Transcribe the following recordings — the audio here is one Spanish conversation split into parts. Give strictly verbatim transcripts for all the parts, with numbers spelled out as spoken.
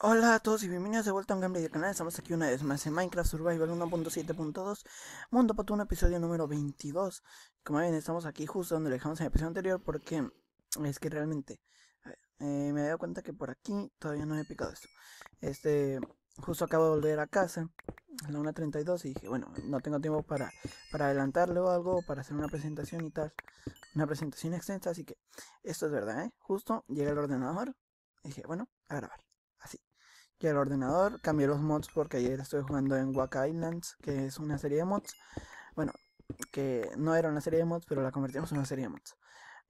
Hola a todos y bienvenidos de vuelta a un gameplay del canal. Estamos aquí una vez más en Minecraft Survival uno punto siete punto dos, Mundo Patuno, episodio número veintidós. Como ven, estamos aquí justo donde lo dejamos en el episodio anterior, porque es que realmente a ver, eh, me he dado cuenta que por aquí todavía no he picado esto. Este, justo acabo de volver a casa a la una treinta y dos y dije, bueno, no tengo tiempo para, para adelantarle o algo, para hacer una presentación y tal, una presentación extensa, así que esto es verdad, ¿eh? Justo llegué al ordenador y dije, bueno, a grabar. Así. Y el ordenador, cambié los mods porque ayer estoy jugando en Waka Islands, que es una serie de mods. Bueno, que no era una serie de mods, pero la convertimos en una serie de mods.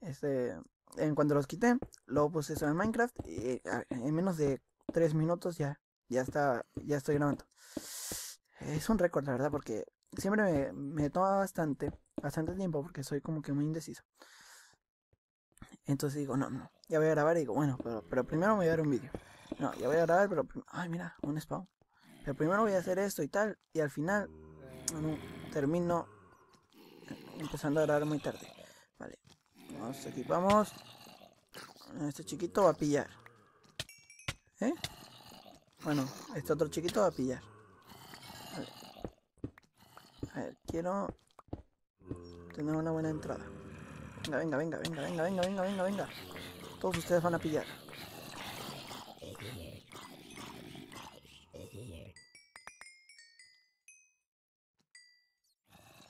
Este, en cuanto los quité, luego puse eso en Minecraft y a, en menos de tres minutos ya, ya está, ya estoy grabando. Es un récord, la verdad, porque siempre me, me toma bastante, bastante tiempo porque soy como que muy indeciso. Entonces digo, no, no, ya voy a grabar y digo, bueno, pero, pero primero me voy a dar un vídeo. No, ya voy a grabar, pero... Ay, mira, un spawn. Pero primero voy a hacer esto y tal. Y al final bueno, termino empezando a grabar muy tarde. Vale, nos equipamos. Este chiquito va a pillar. ¿Eh? Bueno, este otro chiquito va a pillar. Vale. A ver, quiero tener una buena entrada. Venga, venga, venga, venga, venga, venga, venga, venga, venga. Todos ustedes van a pillar.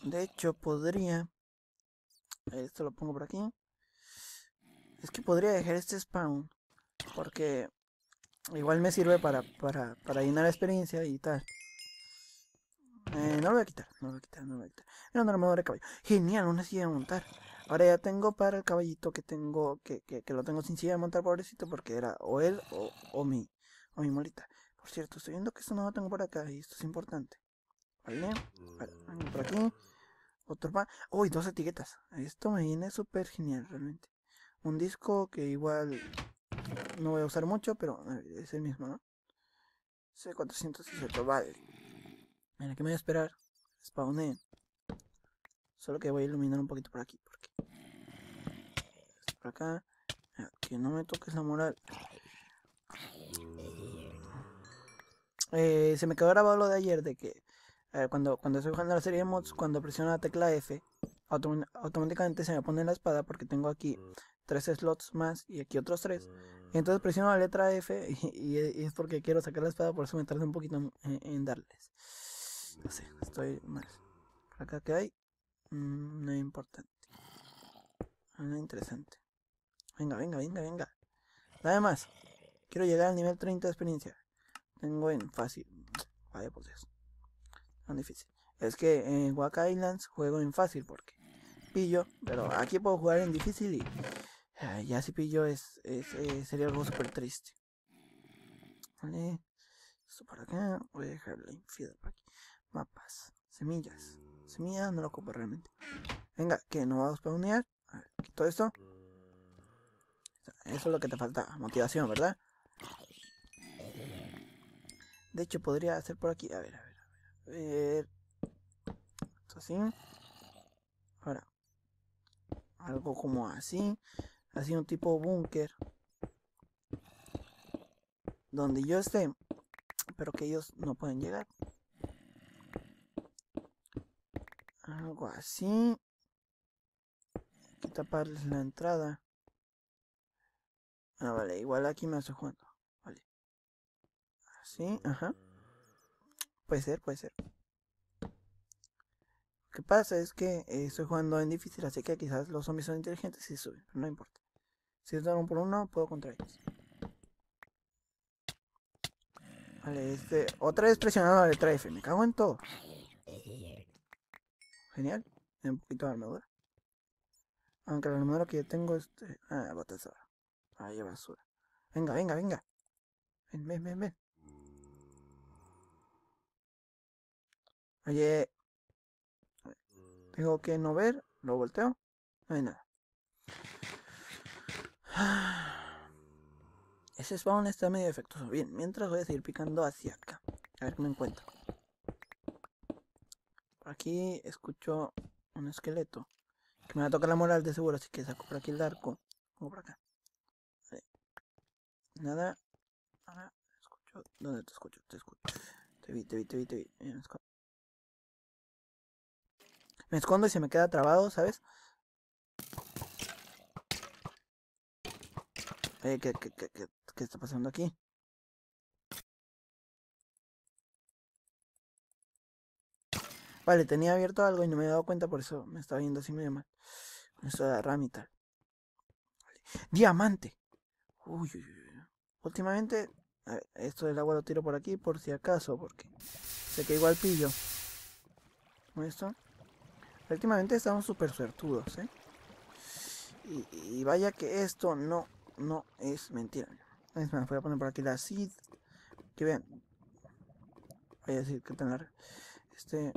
De hecho podría... Esto lo pongo por aquí. Es que podría dejar este spawn, porque igual me sirve para, para, para llenar experiencia y tal. eh, No lo voy a quitar, no lo voy a quitar, no lo voy a quitar. Era una armadura de caballo. Genial, una silla de montar. Ahora ya tengo para el caballito que tengo, que, que, que lo tengo sin silla de montar, pobrecito, porque era o él o, o mi o mi molita. Por cierto, estoy viendo que esto no lo tengo por acá y esto es importante. Vale, vale, por aquí. Otro más. Uy, dos etiquetas. Esto me viene súper genial, realmente. Un disco que igual no voy a usar mucho, pero es el mismo, ¿no? C cuatro sesenta, vale. Mira, que me voy a esperar. Spawné. Solo que voy a iluminar un poquito por aquí, porque... Por acá. Mira, que no me toques la moral. Eh, se me quedó grabado lo de ayer de que... A ver, cuando, cuando estoy jugando la serie de mods, cuando presiono la tecla F, autom automáticamente se me pone la espada porque tengo aquí tres slots más y aquí otros tres. Entonces presiono la letra F y, y, y es porque quiero sacar la espada, por eso me tardé un poquito en, en darles. No sé, estoy mal. Por acá que hay, mm, no es importante. No es interesante. Venga, venga, venga, venga. Nada más, quiero llegar al nivel treinta de experiencia. Tengo en fácil. Vaya por eso. Tan difícil. Es que en Waka Islands juego en fácil porque pillo, pero aquí puedo jugar en difícil y eh, ya si pillo es, es eh, sería algo súper triste. Vale, esto por acá, voy a dejar la infida por aquí. Mapas, semillas, semillas no lo ocupo realmente. Venga, que no vamos a spawnear. A ver, quito esto. Eso es lo que te falta, motivación, ¿verdad? De hecho podría hacer por aquí, a ver, a ver. Esto así. Ahora algo como así. Así un tipo búnker donde yo esté, pero que ellos no pueden llegar. Algo así. Hay que taparles la entrada. Ah, vale, igual aquí me estoy jugando. Vale. Así, ajá. Puede ser, puede ser. Lo que pasa es que eh, estoy jugando en difícil, así que quizás los zombies son inteligentes y suben, pero no importa. Si es uno por uno, puedo contra ellos. Vale, este... Otra vez presionando la letra F, me cago en todo. Genial, un poquito de armadura. Aunque la armadura que yo tengo es... Este... Ah, botas ahora. Ahí basura. Venga, venga, venga. Ven, ven, ven, ven. Oye, tengo que no ver, lo volteo, no hay nada. Ese spawn está medio defectuoso. Bien, mientras voy a seguir picando hacia acá. A ver qué me encuentro. Por aquí escucho un esqueleto que me va a tocar la moral de seguro, así que saco por aquí el arco. Como por acá. Vale. Nada. Ahora escucho escucho? ¿Dónde te escucho? Te escucho. Te vi, te vi, te vi, te vi. Me escondo. Me escondo y se me queda trabado, ¿sabes? Eh, ¿qué, qué, qué, qué, ¿qué está pasando aquí? Vale, tenía abierto algo y no me he dado cuenta, por eso me estaba viendo así medio mal. Esto de rama y tal. Vale. ¡Diamante! Uy, uy, uy. Últimamente, a ver, esto del agua lo tiro por aquí por si acaso, porque sé que igual pillo. ¿Esto? Últimamente estamos súper suertudos, ¿eh? Y, y vaya que esto no, no es mentira. Es más, voy a poner por aquí la seed. Que vean. Voy a decir que tener este...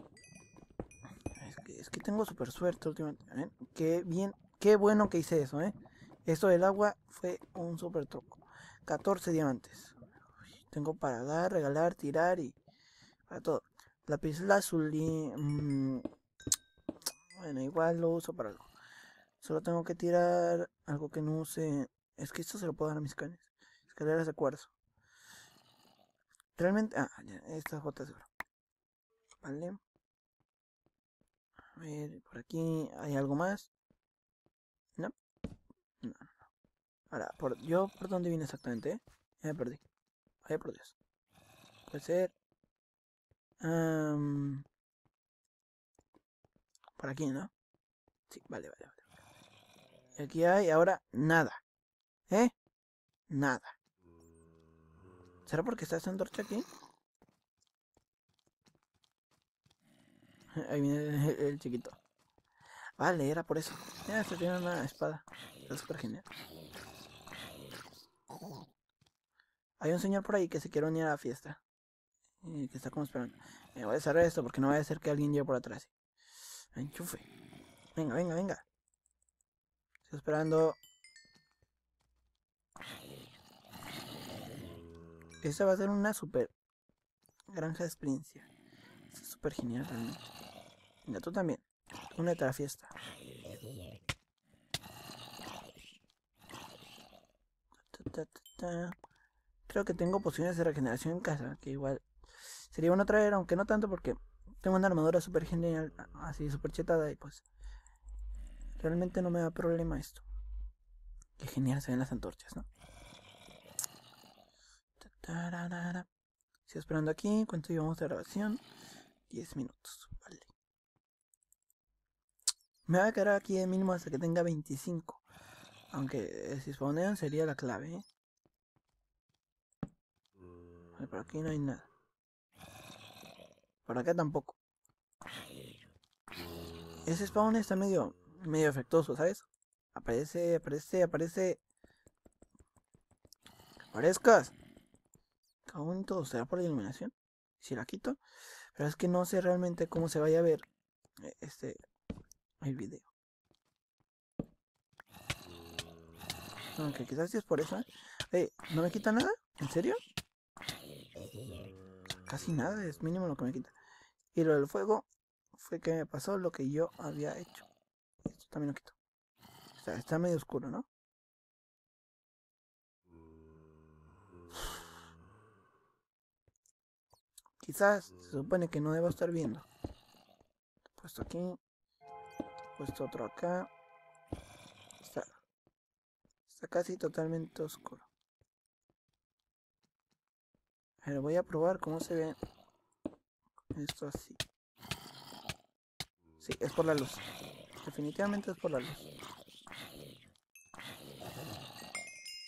Es que tengo súper suerte últimamente. ¿Eh? Qué bien, qué bueno que hice eso, ¿eh? Esto del agua fue un súper truco. catorce diamantes. Uy, tengo para dar, regalar, tirar y... para todo. Lápiz lazuli... Mmm, bueno, igual lo uso para algo. Solo tengo que tirar algo que no use... Es que esto se lo puedo dar a mis canes. Escaleras de cuarzo. Realmente... Ah, ya, estas botas de oro. Vale. A ver, por aquí hay algo más. No, no, no. Ahora, por, yo por dónde vine exactamente, ¿eh? Ya me perdí. Vaya por Dios. Puede ser. Um, por aquí, ¿no? Sí, vale, vale, vale. Aquí hay ahora nada. ¿Eh? Nada. ¿Será porque está esa antorcha aquí? Ahí viene el, el, el chiquito. Vale, era por eso. Ya, se tiene una espada. Es súper genial. Hay un señor por ahí que se quiere unir a la fiesta. Eh, que está como esperando. Eh, voy a cerrar esto porque no vaya a ser que alguien llegue por atrás. Enchufe. Venga, venga, venga. Estoy esperando. Esta va a ser una super granja de experiencia. Es súper genial también. Venga, tú también. Únete a la fiesta. Ta, ta, ta, ta. Creo que tengo pociones de regeneración en casa. Que igual sería bueno traer, aunque no tanto porque tengo una armadura súper genial. Así, súper chetada y pues realmente no me da problema esto. Qué genial se ven las antorchas, ¿no? Ta, ta, ra, ra, ra. Estoy esperando aquí. ¿Cuánto llevamos de grabación? diez minutos, vale. Me voy a quedar aquí de mínimo hasta que tenga veinticinco. Aunque eh, si spawnean sería la clave, ¿eh? Vale, por aquí no hay nada. Por acá tampoco. Ese spawn está medio, medio efectuoso, ¿sabes? Aparece, aparece, aparece. ¡Aparezcas! Aún en todo, ¿será por la iluminación? Si la quito. Pero es que no sé realmente cómo se vaya a ver este el video. Aunque quizás sí es por eso. Hey, ¿no me quita nada? ¿En serio? Casi nada, es mínimo lo que me quita. Y lo del fuego fue que me pasó lo que yo había hecho. Esto también lo quito. O sea, está medio oscuro, ¿no? Quizás se supone que no debo estar viendo. Puesto aquí. Puesto otro acá. Está, está casi totalmente oscuro. A ver, voy a probar cómo se ve esto así. Sí, es por la luz. Definitivamente es por la luz.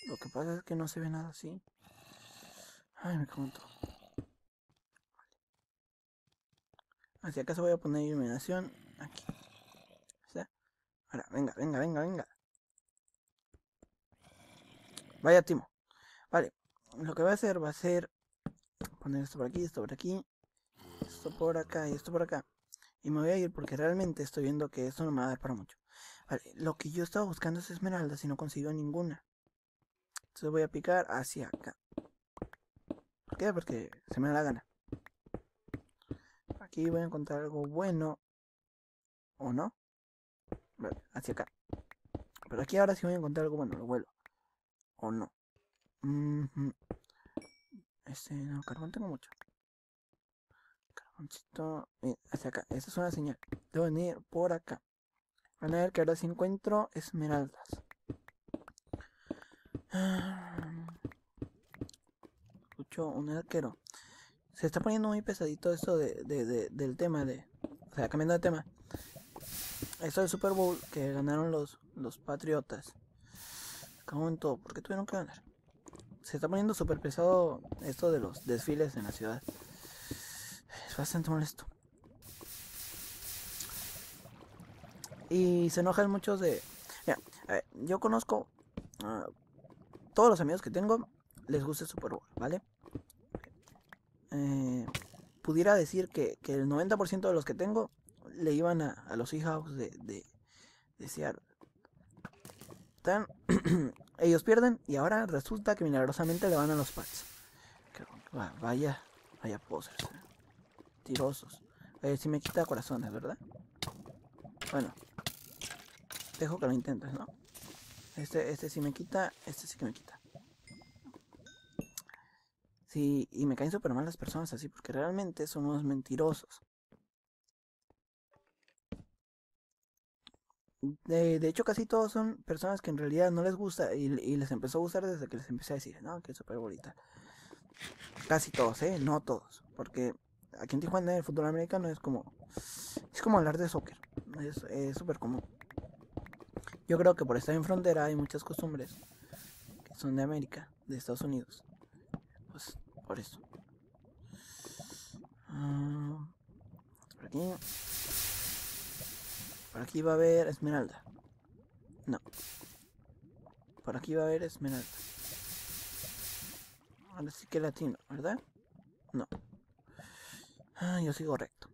Lo que pasa es que no se ve nada así. Ay, me cago en todo. Hacia acá se voy a poner iluminación. Aquí. ¿Está? Ahora, venga, venga, venga, venga. Vaya timo. Vale. Lo que voy a hacer va a ser poner esto por aquí, esto por aquí. Esto por acá y esto por acá. Y me voy a ir porque realmente estoy viendo que esto no me va a dar para mucho. Vale. Lo que yo estaba buscando es esmeraldas y no consigo ninguna. Entonces voy a picar hacia acá. ¿Por qué? Porque se me da la gana. Aquí voy a encontrar algo bueno. ¿O no? Vale, hacia acá. Pero aquí ahora sí voy a encontrar algo bueno. Lo vuelo. ¿O no? Mm-hmm. Este, no, carbón tengo mucho. Carboncito. Bien, hacia acá. Esta es una señal. Debo venir por acá. Van a ver que ahora sí encuentro esmeraldas. Escucho un arquero. Se está poniendo muy pesadito esto de, de, de, del tema de... O sea, cambiando de tema. Esto del Super Bowl que ganaron los, los Patriotas. Acabó en todo. ¿Por qué tuvieron que ganar? Se está poniendo súper pesado esto de los desfiles en la ciudad. Es bastante molesto. Y se enojan muchos de... Mira, a ver, yo conozco... Uh, todos los amigos que tengo les gusta el Super Bowl, ¿vale? Eh, pudiera decir que, que el noventa por ciento de los que tengo le iban a, a los Seahawks de, de, de Seattle. Tan, ellos pierden y ahora resulta que milagrosamente le van a los Pats. Vaya, vaya posers. ¿Eh? Tirosos. Eh, si me quita corazones, ¿verdad? Bueno. Dejo que lo intentes, ¿no? Este, este sí me quita, este sí que me quita. Sí, y me caen súper mal las personas así, porque realmente son unos mentirosos. De, de hecho, casi todos son personas que en realidad no les gusta y, y les empezó a gustar desde que les empecé a decir, no, que es súper bonita. Casi todos, ¿eh? No todos, porque aquí en Tijuana el fútbol americano es como... Es como hablar de soccer, es súper común. Yo creo que por estar en frontera hay muchas costumbres que son de América, de Estados Unidos. Pues por eso. Uh, por aquí. Por aquí va a haber esmeralda. No. Por aquí va a haber esmeralda. Ahora sí que latino, ¿verdad? No. Ah, yo sigo recto.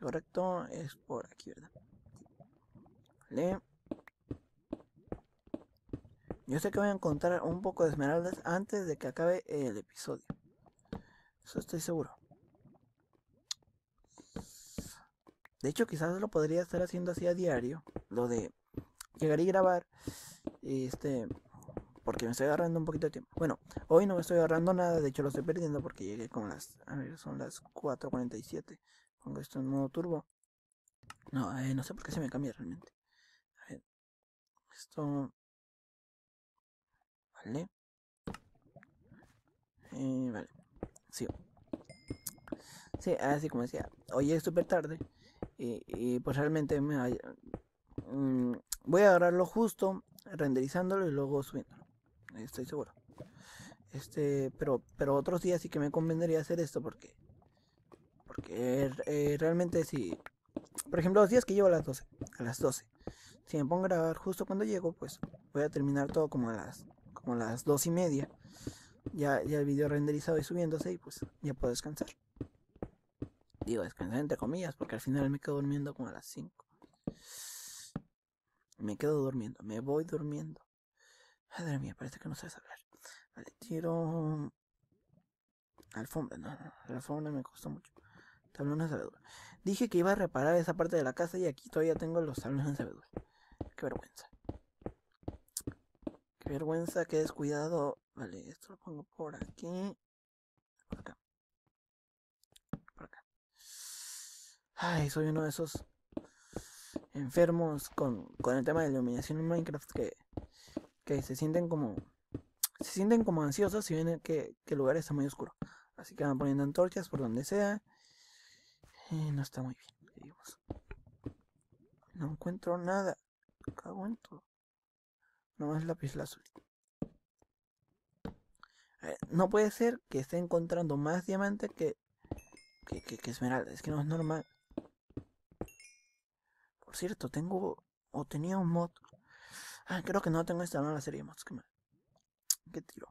Correcto es por aquí, ¿verdad? Vale. Yo sé que voy a encontrar un poco de esmeraldas antes de que acabe el episodio. Eso estoy seguro. De hecho, quizás lo podría estar haciendo así a diario. Lo de llegar y grabar. Este, porque me estoy agarrando un poquito de tiempo. Bueno, hoy no me estoy agarrando nada. De hecho, lo estoy perdiendo porque llegué con las... A ver, son las cuatro cuarenta y siete. Pongo esto en modo turbo. No, eh, no sé por qué se me cambia realmente. A ver. Esto... Vale. Eh, vale. Sí. Sí, así como decía. Hoy es súper tarde. Y, y pues realmente me mmm, voy a agarrarlo justo, renderizándolo y luego subiéndolo. Estoy seguro. Este, pero, pero otros días sí que me convendría hacer esto porque. Porque eh, realmente si. Por ejemplo, los días que llevo a las doce. A las doce. Si me pongo a grabar justo cuando llego, pues voy a terminar todo como a las. Como las dos y media ya, ya el video renderizado y subiéndose y pues ya puedo descansar, digo descansar entre comillas porque al final me quedo durmiendo como a las cinco, me quedo durmiendo, me voy durmiendo, madre mía, parece que no sabes hablar. Vale, tiro alfombra, no, no, la alfombra me costó mucho, tablones de verdura, dije que iba a reparar esa parte de la casa y aquí todavía tengo los tablones de verdura, qué vergüenza. Qué vergüenza, qué descuidado. Vale, esto lo pongo por aquí. Por acá. Por acá. Ay, soy uno de esos enfermos con, con el tema de la iluminación en Minecraft que, que se sienten como... Se sienten como ansiosos si ven que, que el lugar está muy oscuro. Así que van poniendo antorchas por donde sea. Y no está muy bien, digamos. No encuentro nada. Cago en todo. No es lápiz lazuli. No puede ser que esté encontrando más diamante que, que, que, que esmeralda. Es que no es normal. Por cierto, tengo... O tenía un mod. Ah, creo que no tengo instalada la serie de mods. Qué mal. ¿Qué tiro?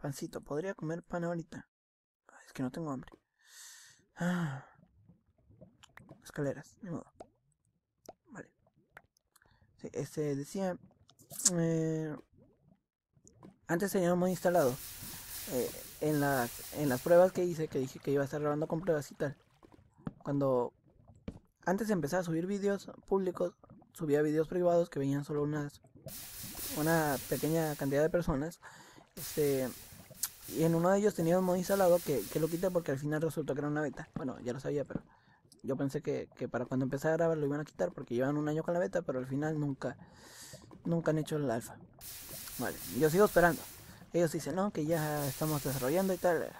Pancito. ¿Podría comer pan ahorita? Ah, es que no tengo hambre. Ah. Escaleras. Ni modo. Sí, este decía eh, antes tenía un mod instalado eh, en las en las pruebas que hice, que dije que iba a estar grabando con pruebas y tal. Cuando antes empezaba a subir vídeos públicos, subía vídeos privados que veían solo unas una pequeña cantidad de personas. Este Y en uno de ellos tenía un modo instalado que, que lo quité porque al final resultó que era una beta. Bueno, ya lo sabía, pero yo pensé que, que para cuando empecé a grabar lo iban a quitar porque llevan un año con la beta, pero al final nunca nunca han hecho el alfa. Vale, yo sigo esperando. Ellos dicen, no, que ya estamos desarrollando y tal.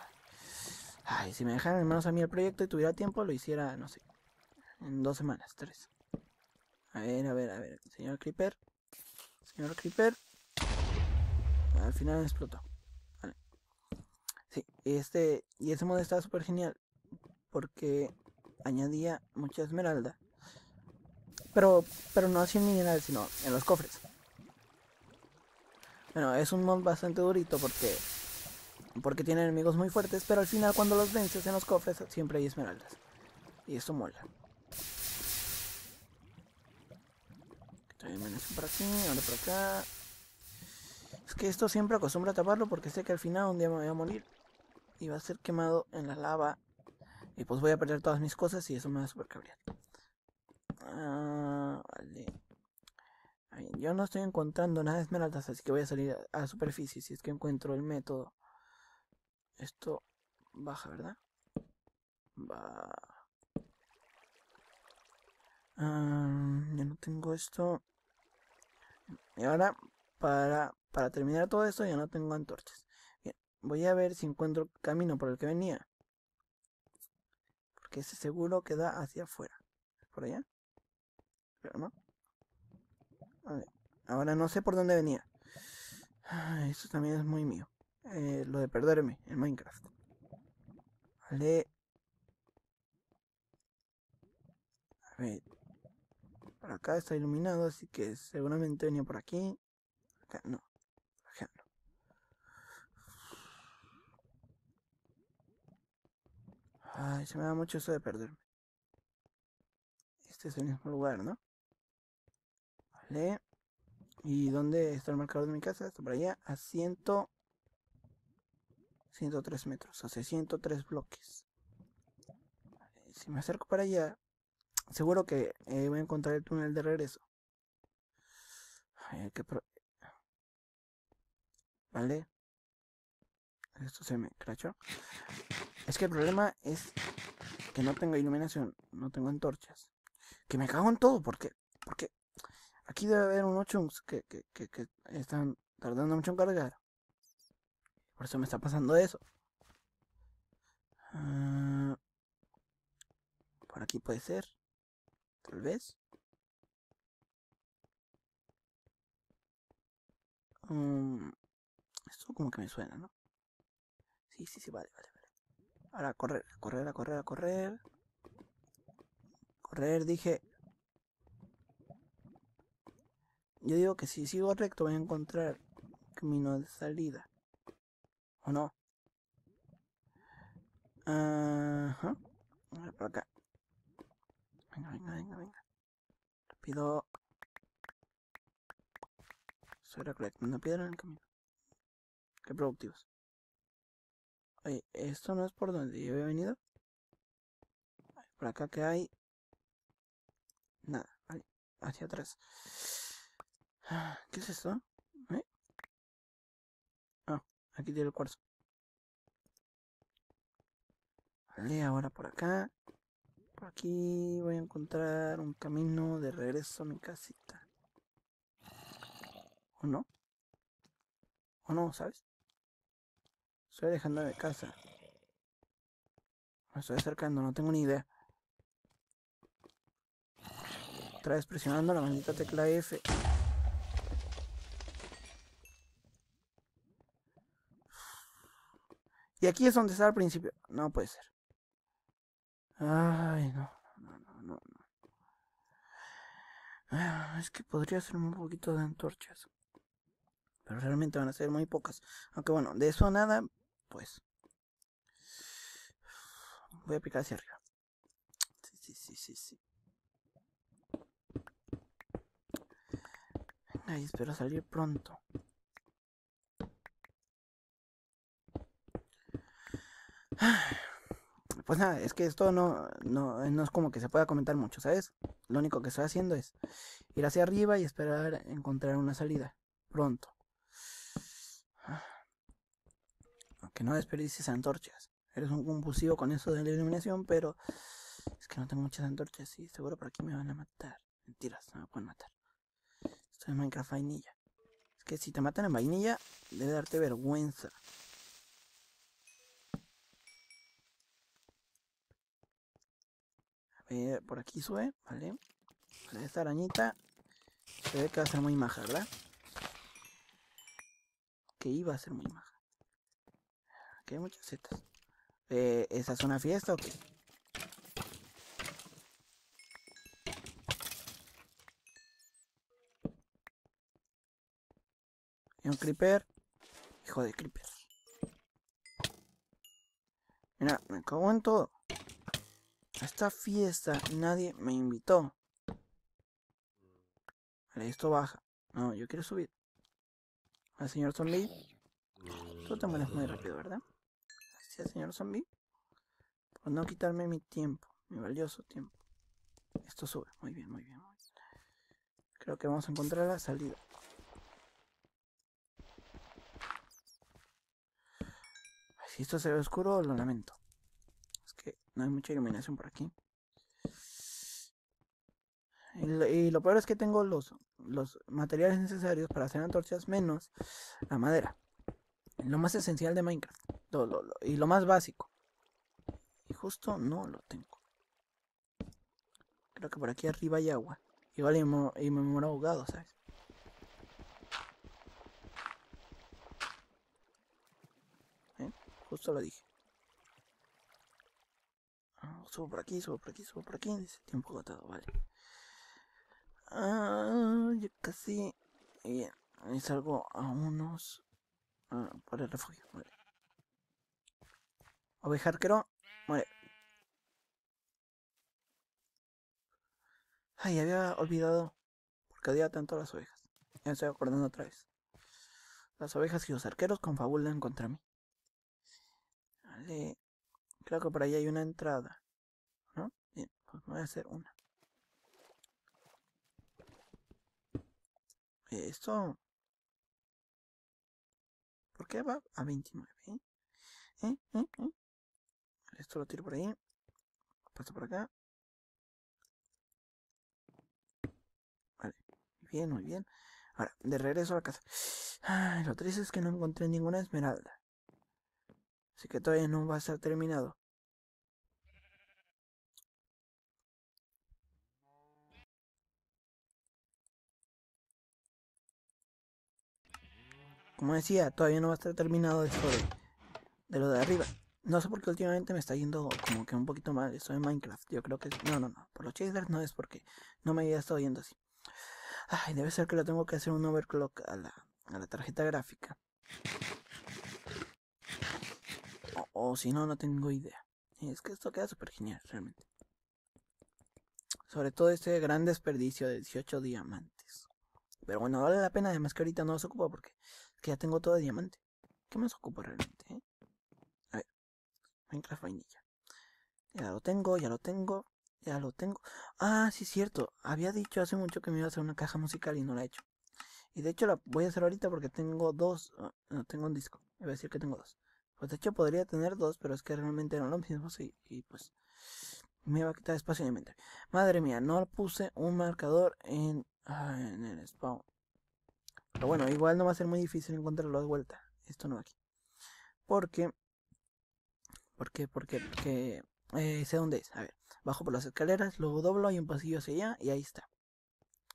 Ay, si me dejaran hermanos a mí el proyecto y tuviera tiempo, lo hiciera, no sé, en dos semanas, tres. A ver, a ver, a ver, señor Creeper. Señor Creeper. Al final explotó. Vale. Sí, este, y ese modo estaba súper genial porque añadía mucha esmeralda. Pero, pero no así en mineral, sino en los cofres. Bueno, es un mod bastante durito porque porque tiene enemigos muy fuertes, pero al final cuando los vences en los cofres siempre hay esmeraldas. Y esto mola. También me por aquí, ahora por acá. Es que esto siempre acostumbro a taparlo porque sé que al final un día me voy a morir y va a ser quemado en la lava. Y pues voy a perder todas mis cosas y eso me va a super cabrear. Ah, vale. Ay, yo no estoy encontrando nada de esmeraldas, así que voy a salir a la superficie si es que encuentro el método. Esto baja, ¿verdad? Va. Ah, ya no tengo esto. Y ahora, para, para terminar todo esto, ya no tengo antorchas. Bien, voy a ver si encuentro el camino por el que venía. Porque ese seguro que da hacia afuera. ¿Por allá? Pero no. Vale. Ahora no sé por dónde venía. Ay, esto también es muy mío. Eh, lo de perderme en Minecraft. Vale. A ver. Por acá está iluminado, así que seguramente venía por aquí. Acá no. Acá no. Ay, se me da mucho eso de perderme. Este es el mismo lugar, ¿no? Vale. ¿Y dónde está el marcador de mi casa? Está por allá. A ciento... ciento tres metros, hace ciento tres bloques. Si me acerco para allá, seguro que eh, voy a encontrar el túnel de regreso. A ver, qué pro... Vale. Esto se me crachó. Es que el problema es que no tengo iluminación, no tengo antorchas. Que me cago en todo, porque porque aquí debe haber unos chunks que, que, que, que están tardando mucho en cargar. Por eso me está pasando eso. Uh, por aquí puede ser. Tal vez. Um, esto como que me suena, ¿no? Sí, sí, sí, vale, vale, vale. Ahora a correr, a correr, a correr, a correr. Correr, dije. Yo digo que si sigo recto voy a encontrar un camino de salida. ¿O no? Ajá. A ver, por acá. Venga, venga, venga, venga. Rápido. Estoy recolectando piedra en el camino. Qué productivos. Oye, esto no es por donde yo había venido. A ver, por acá que hay. Nada, vale. Hacia atrás. ¿Qué es esto? ¿Eh? Ah. Aquí tiene el cuarzo. Vale, ahora por acá. Por aquí voy a encontrar un camino de regreso a mi casita. ¿O no? ¿O no, sabes? Estoy alejando de casa. Me estoy acercando, no tengo ni idea. Otra vez presionando la maldita tecla F. Y aquí es donde estaba al principio. No puede ser. Ay, no, no, no, no, no. Ah, es que podría ser un poquito de antorchas. Pero realmente van a ser muy pocas. Aunque bueno, de eso nada, pues. Voy a picar hacia arriba. Sí, sí, sí, sí, sí. Ay, espero salir pronto. Pues nada, es que esto no, no, no es como que se pueda comentar mucho, ¿sabes? Lo único que estoy haciendo es ir hacia arriba y esperar encontrar una salida pronto. Ok, que no desperdicies antorchas. Eres un compulsivo con eso de la iluminación, pero es que no tengo muchas antorchas y seguro por aquí me van a matar. Mentiras, no me pueden matar. Esto es Minecraft vainilla. Es que si te matan en vainilla, debe darte vergüenza. A ver, por aquí sube, vale. Para esta arañita se ve que va a ser muy maja, ¿verdad? Que iba a ser muy maja. Aquí hay muchas setas. Eh, ¿Esa es una fiesta o qué? Hay un creeper. Hijo de creeper. Mira, me cago en todo. A esta fiesta nadie me invitó. Vale, esto baja. No, yo quiero subir. Al señor zombie. Tú te mueres muy rápido, ¿verdad? Gracias, señor zombie, por no quitarme mi tiempo, mi valioso tiempo. Esto sube, muy bien, muy bien, muy bien. Creo que vamos a encontrar la salida. Si esto se ve oscuro, lo lamento. Es que no hay mucha iluminación por aquí. Y lo, y lo peor es que tengo los, los materiales necesarios para hacer antorchas, menos la madera. Lo más esencial de Minecraft. Lo, lo, lo, y lo más básico. Y justo no lo tengo. Creo que por aquí arriba hay agua. Igual y me, y me muero ahogado, ¿sabes? ¿Eh? Justo lo dije. Oh, subo por aquí, subo por aquí, subo por aquí. Dice tiempo agotado, vale. Ah, yo casi... Bien, ahí salgo a unos... Ah, por el refugio, vale. Oveja arquero, muere. Ay, había olvidado porque odiaba tanto a las ovejas. Ya me estoy acordando otra vez. Las ovejas y los arqueros confabulan contra mí. Vale. Creo que por ahí hay una entrada, ¿no? Bien, pues voy a hacer una. Esto... ¿Por qué va a veintinueve? ¿Eh? ¿Eh? ¿Eh? ¿Eh? Esto lo tiro por ahí. Paso por acá. Vale. Muy bien, muy bien. Ahora, de regreso a la casa. Ay, lo triste es que no encontré ninguna esmeralda. Así que todavía no va a estar terminado. Como decía, todavía no va a estar terminado esto de, de lo de arriba. No sé por qué últimamente me está yendo como que un poquito mal esto de Minecraft. Yo creo que... Es, no, no, no. Por los chasers no es porque no me había estado yendo así. Ay, debe ser que lo tengo que hacer un overclock a la, a la tarjeta gráfica. O, o si no, no tengo idea. Y es que esto queda súper genial, realmente. Sobre todo este gran desperdicio de dieciocho diamantes. Pero bueno, vale la pena, además que ahorita no se ocupa porque... Que ya tengo todo de diamante. ¿Qué más ocupo realmente? Eh? A ver. Minecraft vainilla. Ya lo tengo, ya lo tengo. Ya lo tengo. Ah, sí es cierto. Había dicho hace mucho que me iba a hacer una caja musical y no la he hecho. Y de hecho la voy a hacer ahorita porque tengo dos. No, tengo un disco. Iba a decir que tengo dos. Pues de hecho podría tener dos, pero es que realmente eran los mismos y, y pues... Me va a quitar espacio en el inventario. Madre mía, no puse un marcador en, ah, en el spawn. Pero bueno, igual no va a ser muy difícil encontrarlo de vuelta. Esto no va aquí. Porque... Porque, porque, porque... Eh, sé dónde es. A ver, bajo por las escaleras, luego doblo, hay un pasillo hacia allá y ahí está.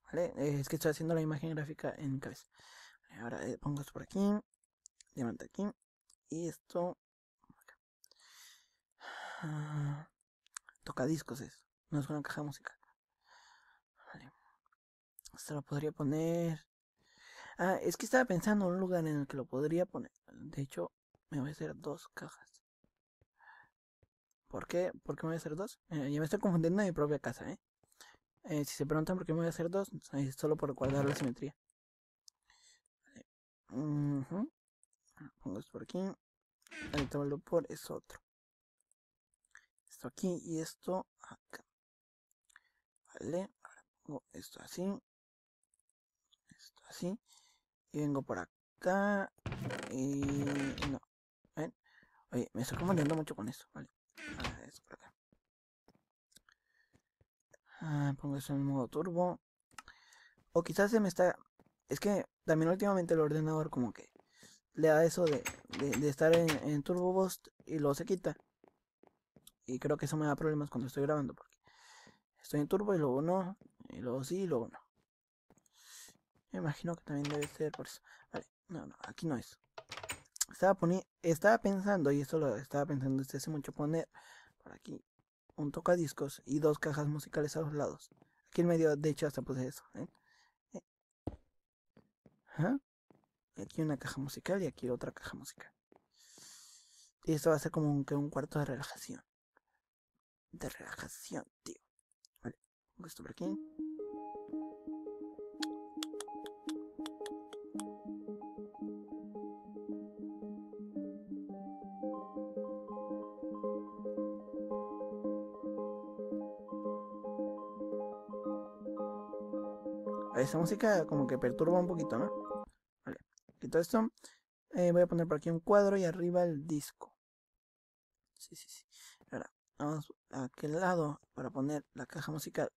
¿Vale? Eh, es que estoy haciendo la imagen gráfica en mi cabeza. Vale, ahora eh, pongo esto por aquí. Diamante aquí. Y esto... Acá. Ah, tocadiscos es. No es una caja musical. Vale. Esto lo podría poner... Ah, es que estaba pensando en un lugar en el que lo podría poner. De hecho, me voy a hacer dos cajas. ¿Por qué? ¿Por qué me voy a hacer dos? Eh, ya me estoy confundiendo en mi propia casa, ¿eh? ¿eh? Si se preguntan por qué me voy a hacer dos, es solo por guardar la simetría. Vale. Uh-huh. Pongo esto por aquí. El tablo por es otro. Esto aquí y esto acá. Vale. Ahora pongo esto así. Esto así. Y vengo por acá. Y no. ¿Ven? Oye, me estoy confundiendo mucho con eso, vale. Ah, eso por acá. Ah, pongo eso en modo turbo. O quizás se me está... Es que también últimamente el ordenador como que le da eso de, de, de estar en, en turbo boost y luego se quita. Y creo que eso me da problemas cuando estoy grabando, porque estoy en turbo y luego no, y luego sí, y luego no. Me imagino que también debe ser por eso. Vale, no, no, aquí no es. Estaba poni estaba pensando, y esto lo estaba pensando desde hace mucho, poner por aquí un tocadiscos y dos cajas musicales a los lados. Aquí en medio, de hecho, hasta puse eso, ¿eh? ¿Eh? ¿Ah? Aquí una caja musical y aquí otra caja musical. Y esto va a ser como un, que un cuarto de relajación. De relajación, tío. Vale, pongo esto por aquí. Esa música como que perturba un poquito, ¿no? Vale, quito esto. Eh, voy a poner por aquí un cuadro y arriba el disco. Sí, sí, sí. Ahora, vamos a aquel lado para poner la caja musical.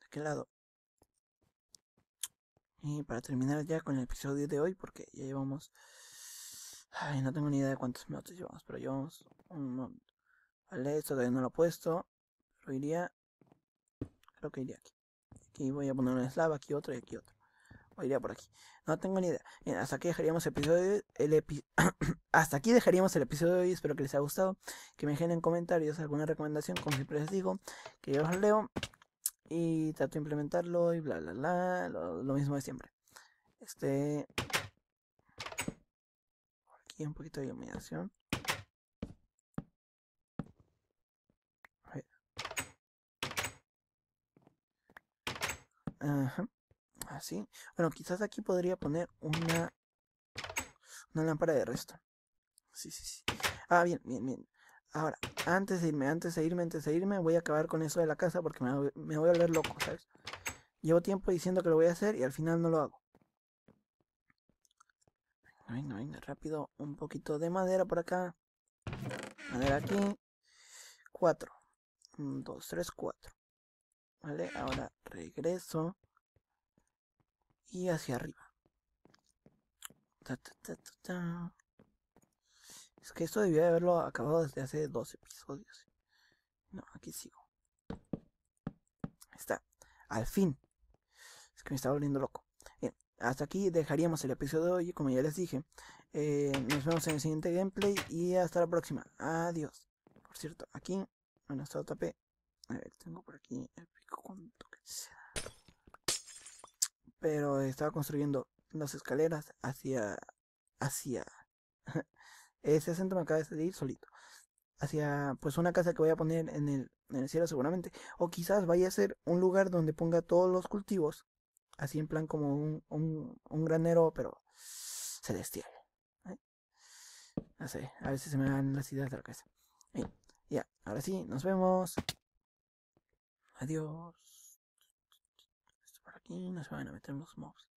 De aquel lado. Y para terminar ya con el episodio de hoy, porque ya llevamos... Ay, no tengo ni idea de cuántos minutos llevamos, pero llevamos un montón. Vale, esto todavía no lo he puesto. Pero iría... Creo que iría aquí. Aquí voy a poner una eslava, aquí otra y aquí otra. O iría por aquí. No tengo ni idea. Bien, hasta aquí dejaríamos el episodio. El epi hasta aquí dejaríamos el episodio de hoy. Espero que les haya gustado. Que me dejen en comentarios alguna recomendación, como siempre les digo. Que yo los leo. Y trato de implementarlo. Y bla bla bla. Lo, lo mismo de siempre. Este. Por aquí un poquito de iluminación. Ajá, así. Bueno, quizás aquí podría poner una una lámpara de resto. Sí, sí, sí. Ah, bien, bien, bien. Ahora, antes de irme, antes de irme, antes de irme, voy a acabar con eso de la casa porque me, me voy a volver loco, ¿sabes? Llevo tiempo diciendo que lo voy a hacer y al final no lo hago. Venga, venga, venga, rápido. Un poquito de madera por acá. Madera aquí. Cuatro. Un, dos, tres, cuatro. Vale, ahora regreso y hacia arriba. Ta, ta, ta, ta, ta. Es que esto debía haberlo acabado desde hace dos episodios. No, aquí sigo. Ahí está, al fin. Es que me estaba volviendo loco. Bien, hasta aquí dejaríamos el episodio de hoy, como ya les dije. Eh, nos vemos en el siguiente gameplay y hasta la próxima. Adiós. Por cierto, aquí, bueno, esto lo tapé. A ver, tengo por aquí el pico con toque. Pero estaba construyendo las escaleras hacia... Hacia... Ese acento me acaba de salir solito. Hacia, pues, una casa que voy a poner en el, en el cielo seguramente. O quizás vaya a ser un lugar donde ponga todos los cultivos. Así en plan como un, un, un granero, pero celestial. ¿Eh? No sé, a veces se me dan las ideas de la casa. Bien, ya, ahora sí, nos vemos. Adiós. Esto por aquí, no se van a meter los mobs.